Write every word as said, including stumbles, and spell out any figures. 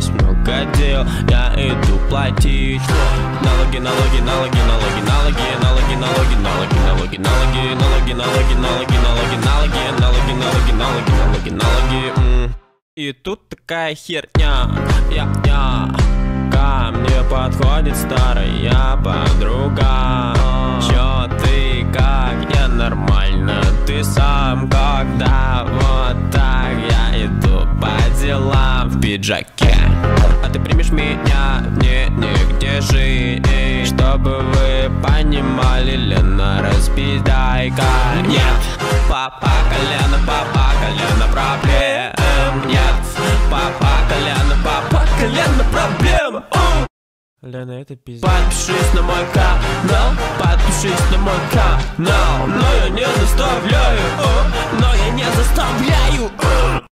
здесь много дел, я иду платить налоги, налоги, налоги, налоги, налоги, налоги, налоги, налоги, налоги, налоги, налоги, налоги, налоги, налоги, налоги, налоги, налоги, налоги. И тут такая херня, я, я, ко мне подходит старая подруга. Чё ты как ненормально, ты сам когда вот так я иду по делам в пиджаке. А ты примешь меня, мне негде жить, чтобы вы понимали, Лена, распидайка. Нет, папа колено, папа колено проблем. Нет, папа колено, папа колено проблема. Лена, это пиздец. Подпишись на мой канал, подпишись на мой канал, но я не заставляю, но я не заставляю.